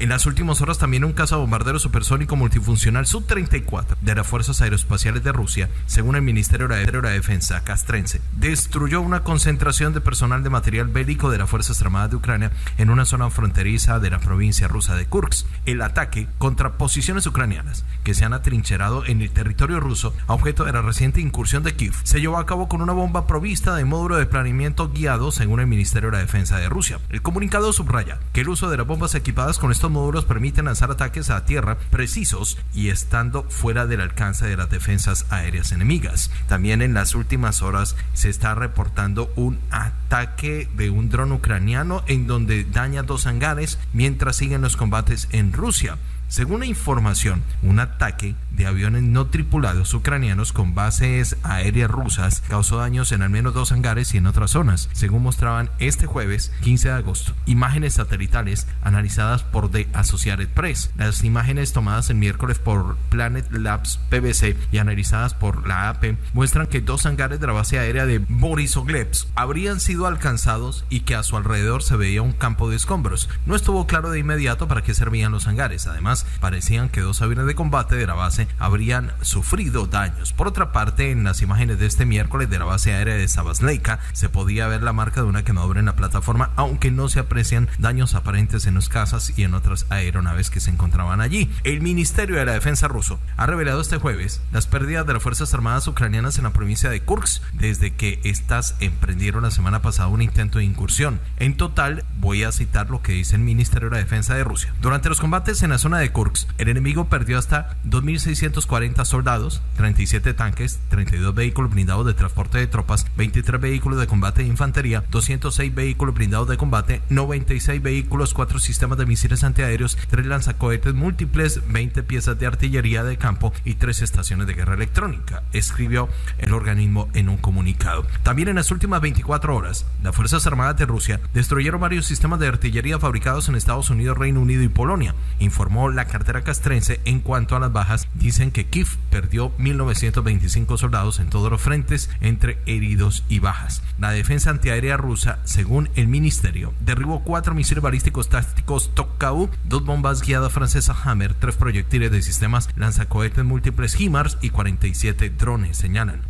En las últimas horas también un cazabombardero supersónico multifuncional Su-34 de las Fuerzas Aeroespaciales de Rusia, según el Ministerio de la Defensa castrense, destruyó una concentración de personal de material bélico de las Fuerzas Armadas de Ucrania en una zona fronteriza de la provincia rusa de Kursk. El ataque contra posiciones ucranianas que se han atrincherado en el territorio ruso a objeto de la reciente incursión de Kiev se llevó a cabo con una bomba provista de módulo de planeamiento guiado, según el Ministerio de la Defensa de Rusia. El comunicado subraya que el uso de las bombas equipadas con estos módulos permiten lanzar ataques a tierra precisos y estando fuera del alcance de las defensas aéreas enemigas. También en las últimas horas se está reportando un ataque de un dron ucraniano en donde daña dos hangares mientras siguen los combates en Rusia. Según la información, un ataque de aviones no tripulados ucranianos con bases aéreas rusas causó daños en al menos dos hangares y en otras zonas, según mostraban este jueves 15 de agosto. Imágenes satelitales analizadas por The Associated Press. Las imágenes tomadas el miércoles por Planet Labs PBC y analizadas por la AP muestran que dos hangares de la base aérea de Borisoglebsk habrían sido alcanzados y que a su alrededor se veía un campo de escombros. No estuvo claro de inmediato para qué servían los hangares. Además, parecían que dos aviones de combate de la base habrían sufrido daños. Por otra parte, en las imágenes de este miércoles de la base aérea de Sabasleika se podía ver la marca de una quemadura en la plataforma, aunque no se aprecian daños aparentes en las casas y en otras aeronaves que se encontraban allí. El Ministerio de la Defensa ruso ha revelado este jueves las pérdidas de las Fuerzas Armadas ucranianas en la provincia de Kursk desde que estas emprendieron la semana pasada un intento de incursión. En total, voy a citar lo que dice el Ministerio de la Defensa de Rusia. Durante los combates en la zona de Kursk, el enemigo perdió hasta 2.640 soldados, 37 tanques, 32 vehículos blindados de transporte de tropas, 23 vehículos de combate de infantería, 206 vehículos blindados de combate, 96 vehículos, 4 sistemas de misiles antiaéreos, 3 lanzacohetes múltiples, 20 piezas de artillería de campo y 3 estaciones de guerra electrónica, escribió el organismo en un comunicado. También en las últimas 24 horas, las Fuerzas Armadas de Rusia destruyeron varios sistemas de artillería fabricados en Estados Unidos, Reino Unido y Polonia, informó la cartera castrense. En cuanto a las bajas, dicen que Kiev perdió 1.925 soldados en todos los frentes, entre heridos y bajas. La defensa antiaérea rusa, según el ministerio, derribó 4 misiles balísticos tácticos TOCHKA-U, 2 bombas guiadas francesas HIMARS, 3 proyectiles de sistemas lanzacohetes múltiples HIMARS y 147 drones señalan.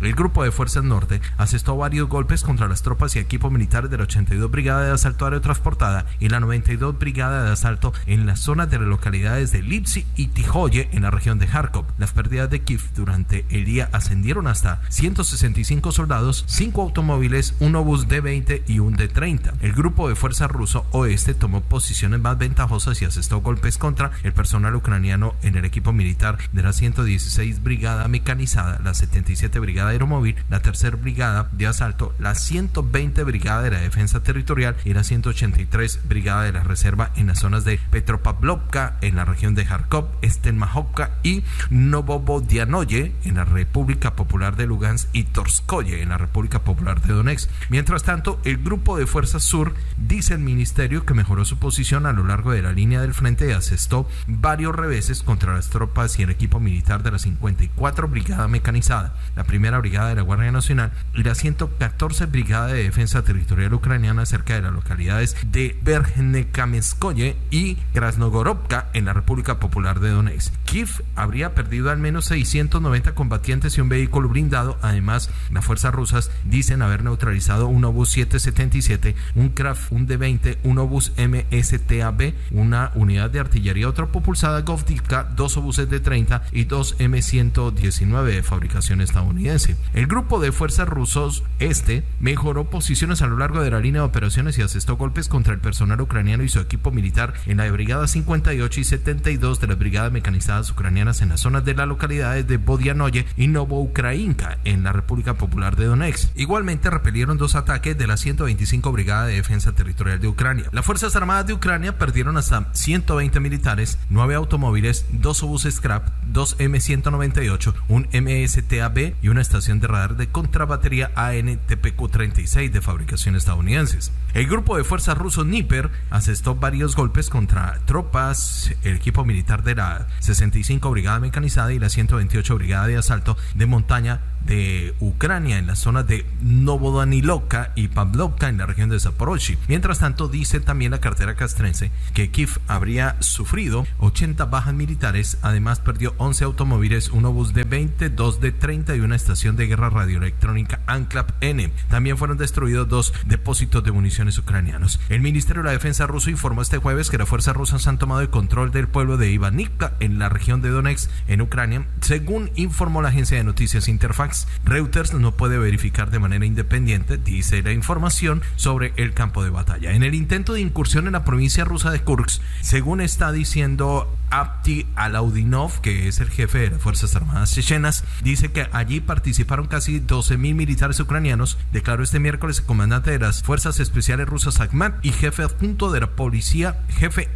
El grupo de fuerzas norte asestó varios golpes contra las tropas y equipos militares de la 82 Brigada de Asalto Aéreo Transportada y la 92 Brigada de Asalto en las zonas de las localidades de Lipsi y Tijoye en la región de Kharkov. Las pérdidas de Kiev durante el día ascendieron hasta 165 soldados, 5 automóviles, un obús D-20 y un D-30. El grupo de fuerza ruso oeste tomó posiciones más ventajosas y asestó golpes contra el personal ucraniano en el equipo militar de la 116 Brigada Mecanizada, la 77 Brigada Aeromóvil, la 3 Brigada de Asalto, la 120 Brigada de la Defensa Territorial y la 183 Brigada de la Reserva en la zonas de Petropavlovka en la región de Kharkov, Stelmachivka y Novobodianoye en la República Popular de Lugansk y Torskoye en la República Popular de Donetsk. Mientras tanto, el grupo de fuerzas sur, dice el ministerio, que mejoró su posición a lo largo de la línea del frente y asestó varios reveses contra las tropas y el equipo militar de la 54 Brigada Mecanizada, la 1ª Brigada de la Guardia Nacional y la 114 Brigada de Defensa Territorial Ucraniana cerca de las localidades de Verkhnekamenskoye y Krasnogorovka en la República Popular de Donetsk. Kiev habría perdido al menos 690 combatientes y un vehículo blindado. Además, las fuerzas rusas dicen haber neutralizado un obús 777, un Kraft, un D-20, un obús MSTAB, una unidad de artillería autopropulsada Govdivka, 2 obuses D-30 y 2 M119 de fabricación estadounidense. El grupo de fuerzas rusos este mejoró posiciones a lo largo de la línea de operaciones y asestó golpes contra el personal ucraniano y su equipo militar en la Brigada 58 y 72 de las Brigadas Mecanizadas Ucranianas en las zonas de las localidades de Bodianoye y Novoukrainka en la República Popular de Donetsk. Igualmente repelieron 2 ataques de la 125 Brigada de Defensa Territorial de Ucrania. Las Fuerzas Armadas de Ucrania perdieron hasta 120 militares, 9 automóviles, 2 obuses Kraft, 2 M198, un MSTAB y una estación de radar de contrabatería AN-TPQ-36 de fabricación estadounidenses. El grupo de fuerzas ruso Dnieper asestó varios golpes contra tropas, el equipo militar de la 65 Brigada Mecanizada y la 128 Brigada de Asalto de Montaña de Ucrania, en las zonas de Novodanilovka y Pavlovka, en la región de Zaporozhye. Mientras tanto, dice también la cartera castrense que Kiev habría sufrido 80 bajas militares, además perdió 11 automóviles, un obús de 20, 2 de 30 y una estación de guerra radioelectrónica Anklap-N. También fueron destruidos 2 depósitos de municiones ucranianos. El Ministerio de la Defensa ruso informó este jueves que las fuerzas rusas han tomado el control del pueblo de Ivanivka en la región de Donetsk, en Ucrania, según informó la agencia de noticias Interfax. Reuters no puede verificar de manera independiente, dice la información, sobre el campo de batalla. En el intento de incursión en la provincia rusa de Kursk, según está diciendo Apti Alaudinov, que es el jefe de las Fuerzas Armadas chechenas, dice que allí participaron casi 12.000 militares ucranianos, declaró este miércoles el comandante de las Fuerzas Especiales Rusas Akhmat y jefe adjunto de la policía, jefe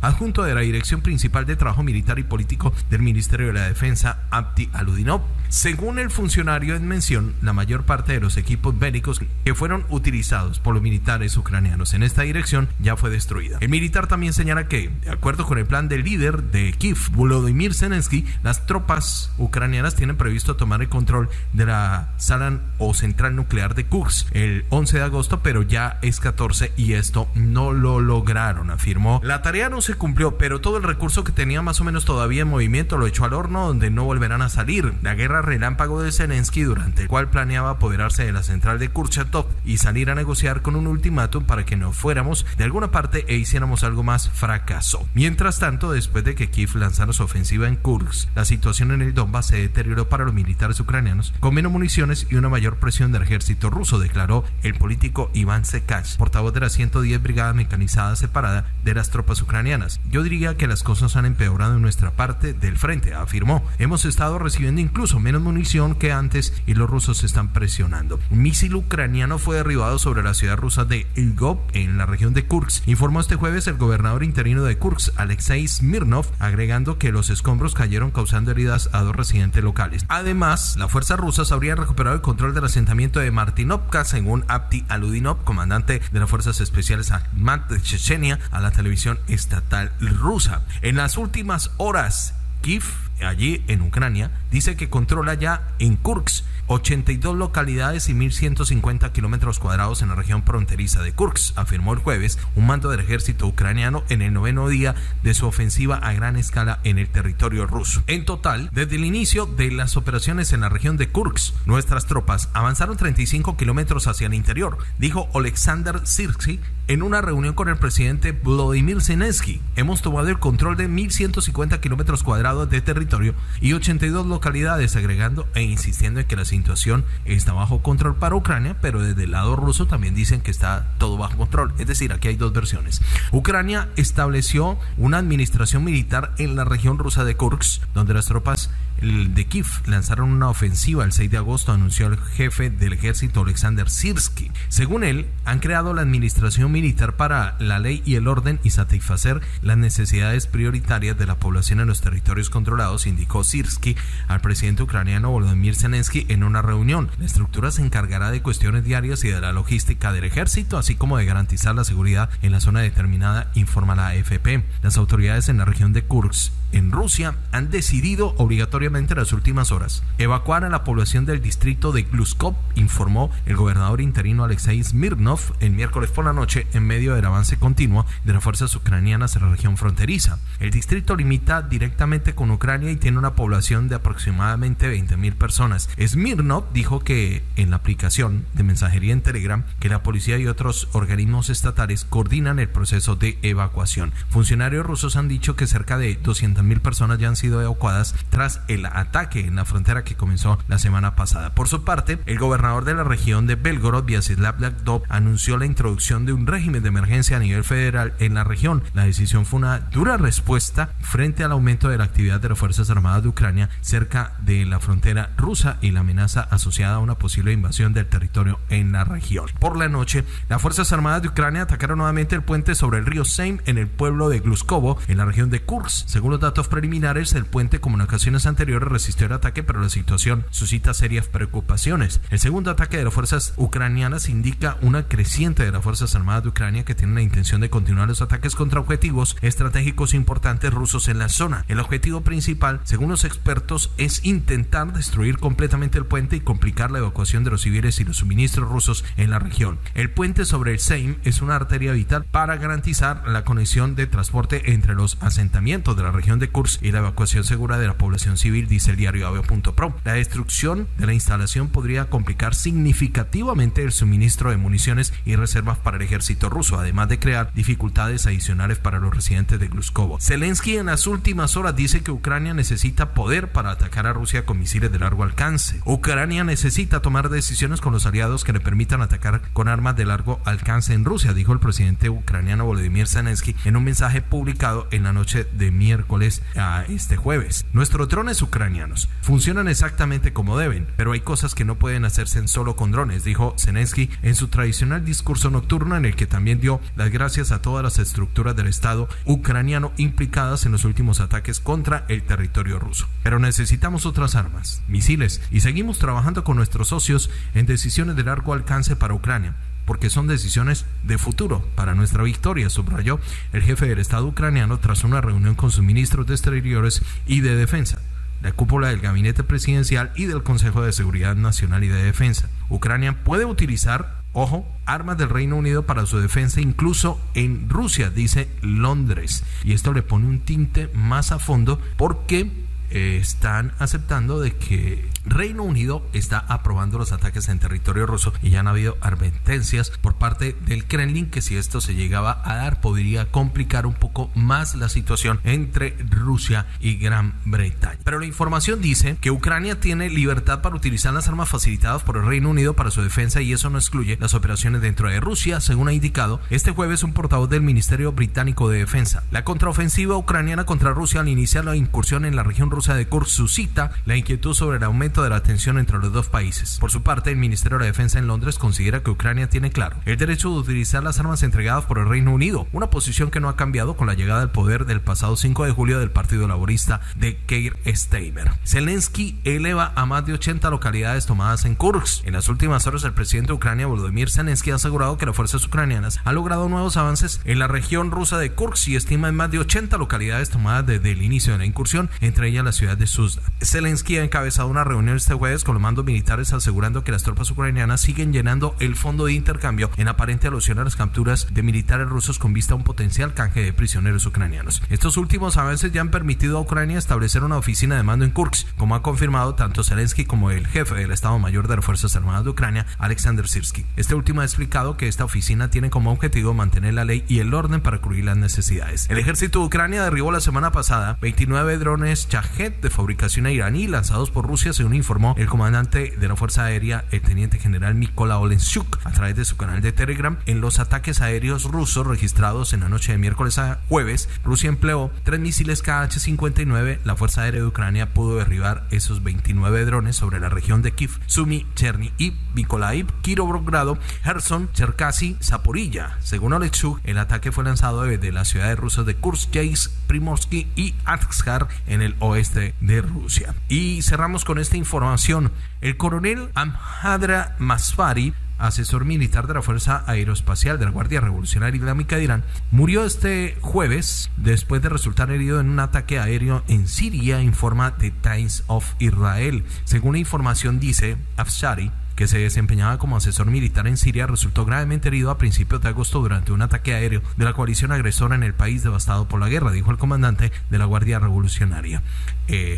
adjunto de la Dirección Principal de Trabajo Militar y Político del Ministerio de la Defensa, Apti Alaudinov. Según el funcionario en mención, la mayor parte de los equipos bélicos que fueron utilizados por los militares ucranianos en esta dirección ya fue destruida. El militar también señala que, de acuerdo con el plan del líder de Kiev, Volodymyr Zelensky, las tropas ucranianas tienen previsto tomar el control de la sala o central nuclear de Kursk el 11 de agosto, pero ya es 14 y esto no lo lograron, afirmó. La tarea no se cumplió, pero todo el recurso que tenía más o menos todavía en movimiento lo echó al horno, donde no volverán a salir. La guerra relámpago de Zelensky, durante el cual planeaba apoderarse de la central de Kurchatov y salir a negociar con un ultimátum para que no fuéramos de alguna parte e hiciéramos algo más, fracasó. Mientras tanto, después de que Kiev lanzara su ofensiva en Kursk, la situación en el Donbass se deterioró para los militares ucranianos, con menos municiones y una mayor presión del ejército ruso, declaró el político Iván Sekas, portavoz de la 110 Brigada Mecanizada Separada de las tropas ucranianas. Yo diría que las cosas han empeorado en nuestra parte del frente, afirmó. Hemos estado recibiendo incluso menos munición que antes y los rusos se están presionando. Un misil ucraniano fue derribado sobre la ciudad rusa de Lviv, en la región de Kursk, informó este jueves el gobernador interino de Kursk, Alexander Smirnov, agregando que los escombros cayeron causando heridas a 2 residentes locales. Además, las fuerzas rusas habrían recuperado el control del asentamiento de Martinovka, según Apti Alaudinov, comandante de las Fuerzas Especiales Akhmat de Chechenia, a la televisión estatal rusa. En las últimas horas, Kiev, allí en Ucrania, dice que controla ya en Kursk 82 localidades y 1.150 kilómetros cuadrados en la región fronteriza de Kursk, afirmó el jueves un mando del ejército ucraniano en el 9º día de su ofensiva a gran escala en el territorio ruso. En total, desde el inicio de las operaciones en la región de Kursk, nuestras tropas avanzaron 35 kilómetros hacia el interior, dijo Alexander Syrsky en una reunión con el presidente Volodymyr Zelensky. Hemos tomado el control de 1.150 kilómetros cuadrados de territorio y 82 localidades, agregando e insistiendo en que las situación está bajo control para Ucrania, pero desde el lado ruso también dicen que está todo bajo control. Es decir, aquí hay 2 versiones. Ucrania estableció una administración militar en la región rusa de Kursk, donde las tropas de Kiev lanzaron una ofensiva el 6 de agosto, anunció el jefe del ejército Alexander Syrsky. Según él, han creado la administración militar para la ley y el orden y satisfacer las necesidades prioritarias de la población en los territorios controlados, indicó Syrsky al presidente ucraniano Volodymyr Zelensky en una reunión. La estructura se encargará de cuestiones diarias y de la logística del ejército, así como de garantizar la seguridad en la zona determinada, informa la AFP. Las autoridades en la región de Kursk, en Rusia, han decidido obligatoriamente en las últimas horas evacuar a la población del distrito de Glushkovo, informó el gobernador interino Alexei Smirnov el miércoles por la noche, en medio del avance continuo de las fuerzas ucranianas en la región fronteriza. El distrito limita directamente con Ucrania y tiene una población de aproximadamente 20.000 personas. Smirnov dijo que en la aplicación de mensajería en Telegram que la policía y otros organismos estatales coordinan el proceso de evacuación. Funcionarios rusos han dicho que cerca de 200.000 personas ya han sido evacuadas tras el ataque en la frontera que comenzó la semana pasada. Por su parte, el gobernador de la región de Belgorod, Vyacheslav Gladkov, anunció la introducción de un régimen de emergencia a nivel federal en la región. La decisión fue una dura respuesta frente al aumento de la actividad de las Fuerzas Armadas de Ucrania cerca de la frontera rusa y la amenaza asociada a una posible invasión del territorio en la región. Por la noche, las Fuerzas Armadas de Ucrania atacaron nuevamente el puente sobre el río Seym en el pueblo de Glushkovo, en la región de Kursk, según los datos preliminares, el puente como en ocasiones anteriores resistió el ataque, pero la situación suscita serias preocupaciones. El segundo ataque de las fuerzas ucranianas indica una creciente de las Fuerzas Armadas de Ucrania que tienen la intención de continuar los ataques contra objetivos estratégicos importantes rusos en la zona. El objetivo principal, según los expertos, es intentar destruir completamente el puente y complicar la evacuación de los civiles y los suministros rusos en la región. El puente sobre el Seym es una arteria vital para garantizar la conexión de transporte entre los asentamientos de la región de Kursk y la evacuación segura de la población civil, dice el diario aveo.pro. La destrucción de la instalación podría complicar significativamente el suministro de municiones y reservas para el ejército ruso, además de crear dificultades adicionales para los residentes de Glushkovo. Zelensky en las últimas horas dice que Ucrania necesita poder para atacar a Rusia con misiles de largo alcance. Ucrania necesita tomar decisiones con los aliados que le permitan atacar con armas de largo alcance en Rusia, dijo el presidente ucraniano Volodymyr Zelensky en un mensaje publicado en la noche de miércoles a este jueves. Nuestros drones ucranianos funcionan exactamente como deben, pero hay cosas que no pueden hacerse solo con drones, dijo Zelensky en su tradicional discurso nocturno, en el que también dio las gracias a todas las estructuras del Estado ucraniano implicadas en los últimos ataques contra el territorio ruso. Pero necesitamos otras armas, misiles, y seguimos trabajando con nuestros socios en decisiones de largo alcance para Ucrania, porque son decisiones de futuro para nuestra victoria, subrayó el jefe del Estado ucraniano tras una reunión con sus ministros de Exteriores y de Defensa, la cúpula del Gabinete Presidencial y del Consejo de Seguridad Nacional y de Defensa. Ucrania puede utilizar, ojo, armas del Reino Unido para su defensa, incluso en Rusia, dice Londres. Y esto le pone un tinte más a fondo porque están aceptando de que Reino Unido está aprobando los ataques en territorio ruso, y ya han habido advertencias por parte del Kremlin que si esto se llegaba a dar podría complicar un poco más la situación entre Rusia y Gran Bretaña. Pero la información dice que Ucrania tiene libertad para utilizar las armas facilitadas por el Reino Unido para su defensa, y eso no excluye las operaciones dentro de Rusia, según ha indicado este jueves un portavoz del Ministerio Británico de Defensa. La contraofensiva ucraniana contra Rusia al iniciar la incursión en la región rusa de Kursk suscita la inquietud sobre el aumento de la tensión entre los dos países. Por su parte, el Ministerio de la Defensa en Londres considera que Ucrania tiene claro el derecho de utilizar las armas entregadas por el Reino Unido, una posición que no ha cambiado con la llegada al poder del pasado 5 de julio del Partido Laborista de Keir Starmer. Zelensky eleva a más de 80 localidades tomadas en Kursk. En las últimas horas, el presidente de Ucrania, Volodymyr Zelensky, ha asegurado que las fuerzas ucranianas han logrado nuevos avances en la región rusa de Kursk y estima en más de 80 localidades tomadas desde el inicio de la incursión, entre ellas la ciudad de Suzda. Zelensky ha encabezado una reunión este jueves con los mandos militares, asegurando que las tropas ucranianas siguen llenando el fondo de intercambio, en aparente alusión a las capturas de militares rusos con vista a un potencial canje de prisioneros ucranianos. Estos últimos avances ya han permitido a Ucrania establecer una oficina de mando en Kursk, como ha confirmado tanto Zelensky como el jefe del Estado Mayor de las Fuerzas Armadas de Ucrania, Alexander Syrsky. Este último ha explicado que esta oficina tiene como objetivo mantener la ley y el orden para cubrir las necesidades. El ejército de Ucrania derribó la semana pasada 29 drones Shahed de fabricación iraní lanzados por Rusia, según informó el comandante de la Fuerza Aérea, el teniente general Mikola Olenchuk, a través de su canal de Telegram. En los ataques aéreos rusos registrados en la noche de miércoles a jueves, Rusia empleó 3 misiles KH-59. La Fuerza Aérea de Ucrania pudo derribar esos 29 drones sobre la región de Kiev, Sumy, Chernihiv, Mykolaiv, Kirovohrad, Kherson, Cherkasy, Zaporilla. Según Olenchuk, el ataque fue lanzado desde las ciudades rusas de Kursk, Yeisk, Primorsky y Akhmat en el oeste de Rusia. Y cerramos con esta información. El coronel Amhadra Masfari, asesor militar de la Fuerza Aeroespacial de la Guardia Revolucionaria Islámica de Irán, murió este jueves después de resultar herido en un ataque aéreo en Siria, informa The Times of Israel. Según la información, dice Afshari, que se desempeñaba como asesor militar en Siria, resultó gravemente herido a principios de agosto durante un ataque aéreo de la coalición agresora en el país devastado por la guerra, dijo el comandante de la Guardia Revolucionaria,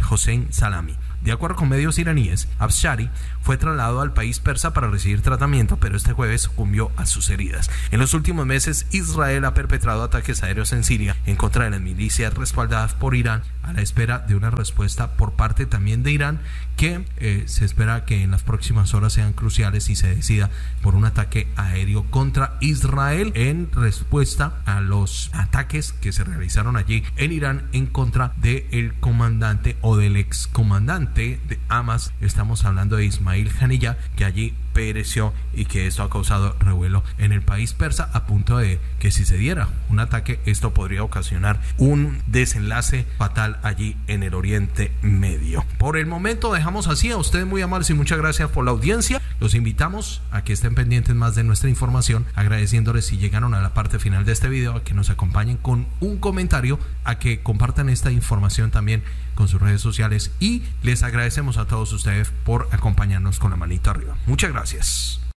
Hossein Salami. De acuerdo con medios iraníes, Afshari fue trasladado al país persa para recibir tratamiento, pero este jueves sucumbió a sus heridas. En los últimos meses, Israel ha perpetrado ataques aéreos en Siria en contra de las milicias respaldadas por Irán, a la espera de una respuesta por parte también de Irán, que se espera que en las próximas horas sean cruciales y se decida por un ataque aéreo contra Israel en respuesta a los ataques que se realizaron allí en Irán en contra del comandante o del excomandante de Hamas. Estamos hablando de Ismail Janilla, que allí pereció y que esto ha causado revuelo en el país persa, a punto de que si se diera un ataque esto podría ocasionar un desenlace fatal allí en el Oriente Medio. Por el momento dejamos así, a ustedes muy amables y muchas gracias por la audiencia. Los invitamos a que estén pendientes más de nuestra información, agradeciéndoles si llegaron a la parte final de este video, a que nos acompañen con un comentario, a que compartan esta información también con sus redes sociales, y les agradecemos a todos ustedes por acompañarnos con la manita arriba. Muchas gracias.